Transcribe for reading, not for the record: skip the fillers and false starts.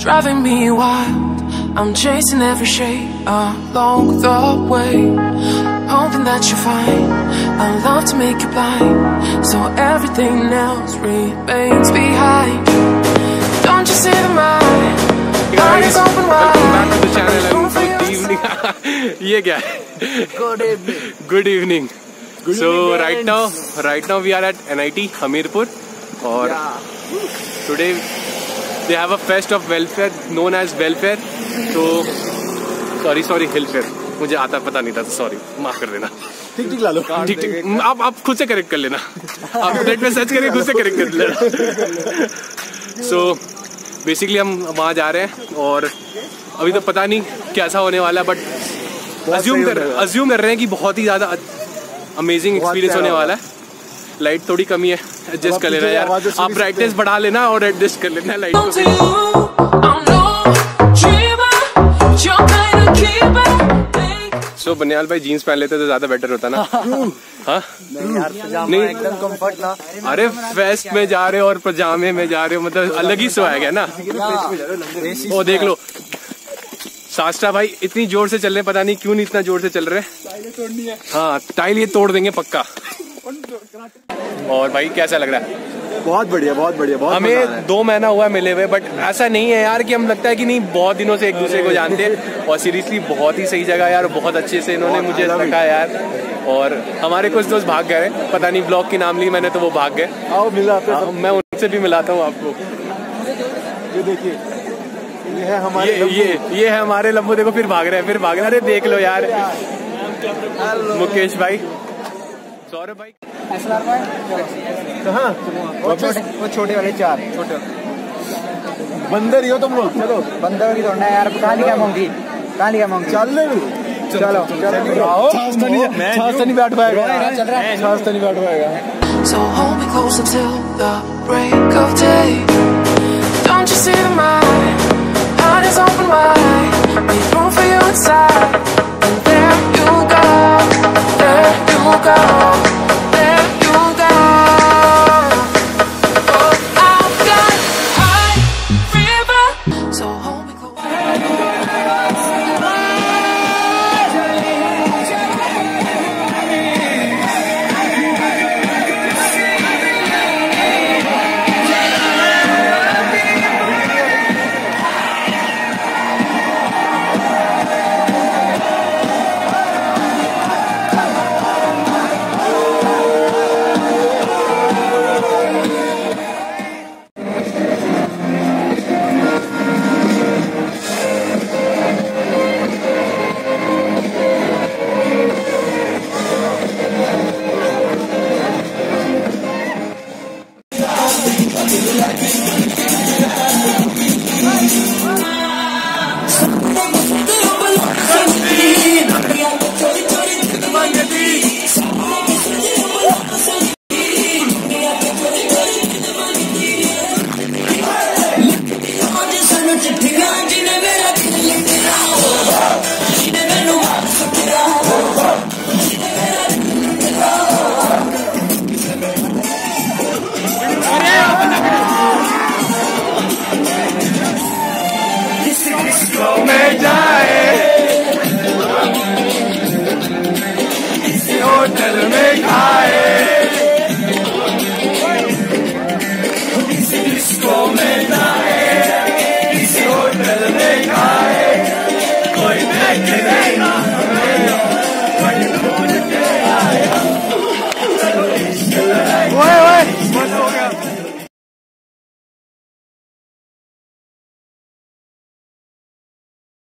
driving me wild. I'm chasing every shade along the way, hoping that you find I love to make you blind, so everything else remains behind. Don't you see the mind? Mind is open wide. ये क्या है? Good evening. Good evening. So right now we are at NIT Hamirpur, और today they have a fest of welfare known as welfare. So sorry welfare. मुझे आता पता नहीं था, sorry, माफ कर देना. ठीक ला लो. ठीक आप खुद से करेक्ट कर लेना. आप नेट में सर्च करके खुद से करेक्ट कर लेना. So basically हम वहाँ जा रहे हैं और अभी तो पता नहीं कैसा होने वाला, बट assume कर रहे हैं कि बहुत ही ज़्यादा अमेजिंग एक्सपीरियंस होने वाला है. लाइट थोड़ी कमी है, एडजस्ट कर लेना यार. आप ब्राइटनेस बढ़ा लेना और एडजस्ट कर लेना लाइट को. सो बनियाल भाई जीन्स पहन लेते तो ज्यादा बेटर होता ना. हाँ नहीं एकदम कंफर्ट ना. अरे फेस्ट में जा रहे हो और पजामे में जा रहे हो, मतलब अलग ही स्वैग है ना. वो देख लो सास्टा भाई इतनी जोर से चल रहे, पता नहीं क्यों नहीं इतना जोर से चल रहे. हाँ टाइल ये तोड़ देंगे पक्का. और भाई कैसा लग रहा है? बहुत बढ़िया बहुत बढ़िया. बहुत हमें 2 महीना हुआ मिले हुए, बट ऐसा नहीं है यार कि हम लगता है कि नहीं बहुत दिनों से एक दूसरे को जानते हैं. और सीरियसली बहुत ही सही जगह यार, बहुत अच्छे से इन्होंने मुझे रखा यार. और हमारे कुछ दोस्त भाग गए, पता नहीं ब्लॉग के नाम लिए मैंने तो वो भाग गए. मैं उनसे भी मिलाता हूँ आपको. ये देखिए ये है हमारे लम्बू. देखो फिर भाग रहे हैं. अरे देख लो यार मुकेश भाई, सौरभ भाई, एसआर भाई. तो हाँ वो छोटे वाले 4 बंदर ही हो तुम लोग. चलो बंदर की दौड़ना यार. कहानी क्या मांगी चलो मैं छास्ता नहीं बैठ पाएगा.